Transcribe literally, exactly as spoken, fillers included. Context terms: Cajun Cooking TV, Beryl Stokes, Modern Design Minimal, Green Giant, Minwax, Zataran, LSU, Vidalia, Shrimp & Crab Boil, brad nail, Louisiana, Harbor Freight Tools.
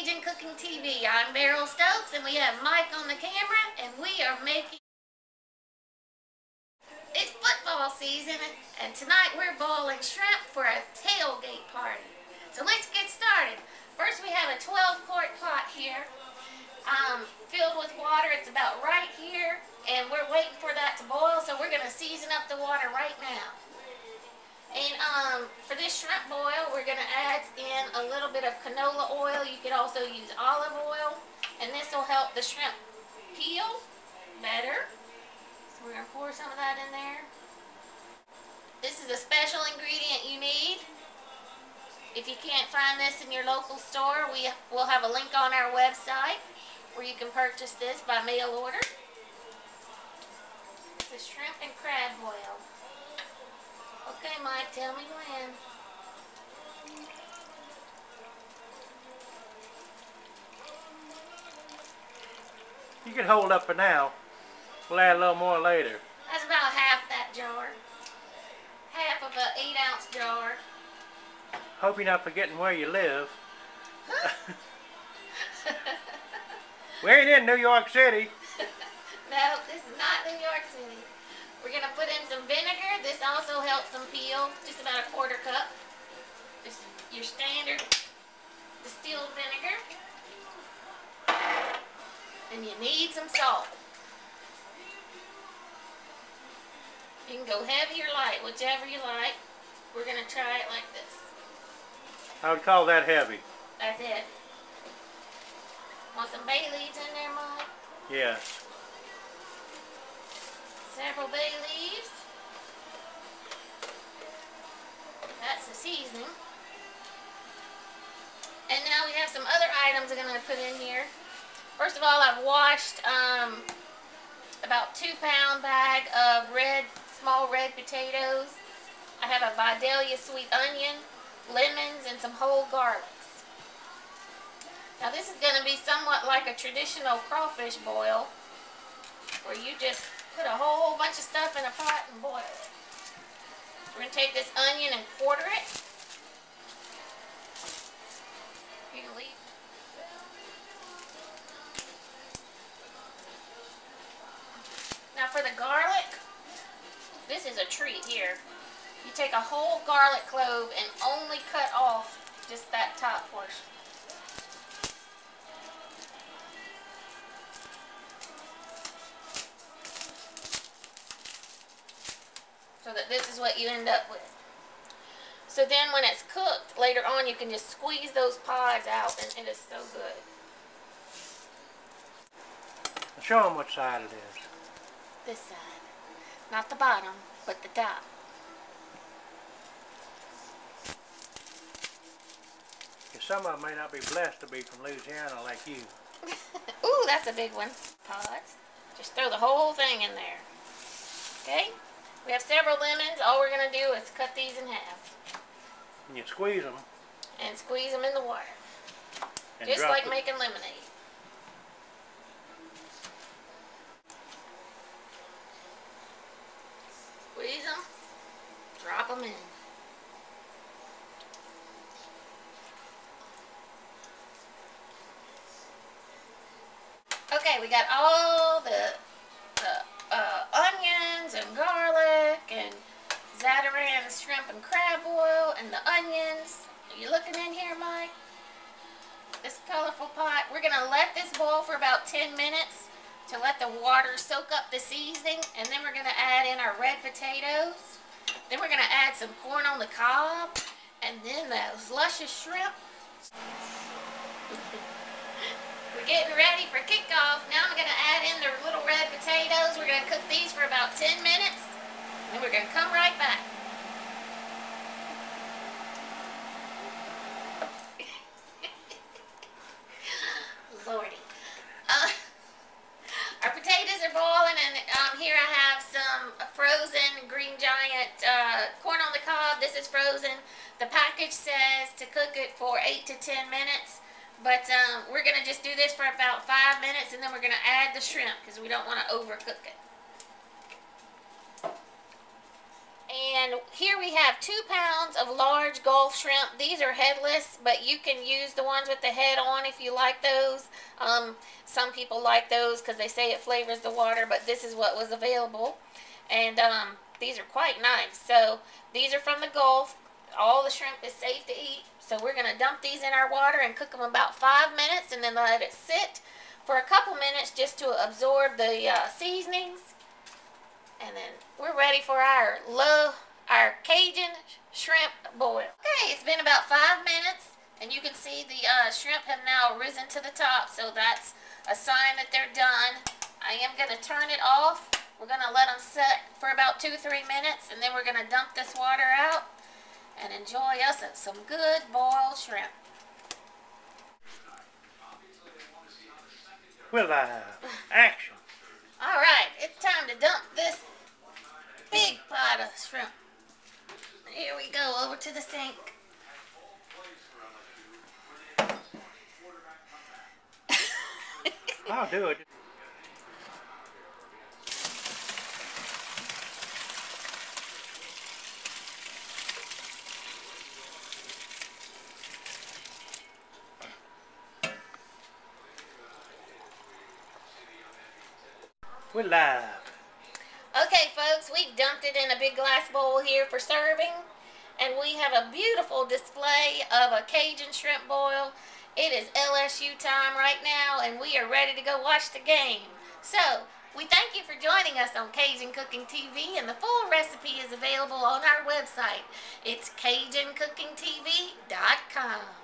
Cajun Cooking T V. I'm Beryl Stokes, and we have Mike on the camera, and we are making... It's football season, and tonight we're boiling shrimp for a tailgate party. So let's get started. First, we have a twelve quart pot here, um, filled with water. It's about right here, and we're waiting for that to boil, so we're going to season up the water right now. And um, for this shrimp boil, we're going to add in a little bit of canola oil. You could also use olive oil, and this will help the shrimp peel better. So we're going to pour some of that in there. This is a special ingredient you need. If you can't find this in your local store, we will have a link on our website where you can purchase this by mail order. It's a shrimp and crab boil. Okay, Mike, tell me when. You can hold up for now. We'll add a little more later. That's about half that jar. Half of an eight ounce jar. Hope you're not forgetting where you live. We ain't in New York City. No, this is not New York City. We're going to put in some vinegar. This also helps them peel. Just about a quarter cup. Just your standard distilled vinegar. And you need some salt. You can go heavy or light, whichever you like. We're going to try it like this. I would call that heavy. That's it. Want some bay leaves in there, Mom? Yeah. Several bay leaves. That's the seasoning. And now we have some other items I'm going to put in here. First of all, I've washed um, about two pound bag of red, small red potatoes. I have a Vidalia sweet onion, lemons, and some whole garlics. Now this is going to be somewhat like a traditional crawfish boil, where you just put a whole bunch of stuff in a pot and boil it. We're going to take this onion and quarter it. You can leave. Now for the garlic, this is a treat here. You take a whole garlic clove and only cut off just that top portion. So that this is what you end up with. So then when it's cooked, later on you can just squeeze those pods out, and it is so good. Show them what side it is. This side. Not the bottom, but the top. Some of them may not be blessed to be from Louisiana like you. Ooh, that's a big one. Pods. Just throw the whole thing in there. Okay? We have several lemons. All we're going to do is cut these in half. And you squeeze them. And squeeze them in the water. And just like it. Making lemonade. Squeeze them. Drop them in. Okay, we got all the, the uh, onions and garlic and Zataran shrimp and crab oil and the onions. Are you looking in here, Mike? This colorful pot. We're going to let this boil for about ten minutes to let the water soak up the seasoning. And then we're going to add in our red potatoes. Then we're going to add some corn on the cob. And then those luscious shrimp. We're getting ready for kickoff. Now I'm going to add in the little red potatoes. We're going to cook these for about ten minutes. And we're going to come right back. Lordy. Uh, our potatoes are boiling, and um, here I have some frozen Green Giant uh, corn on the cob. This is frozen. The package says to cook it for eight to ten minutes. But um, we're going to just do this for about five minutes, and then we're going to add the shrimp because we don't want to overcook it. And And here we have two pounds of large Gulf shrimp. These are headless, but you can use the ones with the head on if you like those. Um, some people like those because they say it flavors the water, but this is what was available. And um, these are quite nice. So these are from the Gulf. All the shrimp is safe to eat. So we're going to dump these in our water and cook them about five minutes and then let it sit for a couple minutes just to absorb the uh, seasonings. And then we're ready for our low, our Cajun shrimp boil. Okay, it's been about five minutes and you can see the uh, shrimp have now risen to the top. So that's a sign that they're done. I am going to turn it off. We're going to let them set for about two, three minutes and then we're going to dump this water out and enjoy us some good boiled shrimp. Well, uh, action. All right, it's time to dump this big pot of shrimp. Here we go, over to the sink. I'll do it. We're live. Okay, folks, we've dumped it in a big glass bowl here for serving, and we have a beautiful display of a Cajun shrimp boil. It is L S U time right now, and we are ready to go watch the game. So, we thank you for joining us on Cajun Cooking T V, and the full recipe is available on our website. It's Cajun Cooking T V dot com.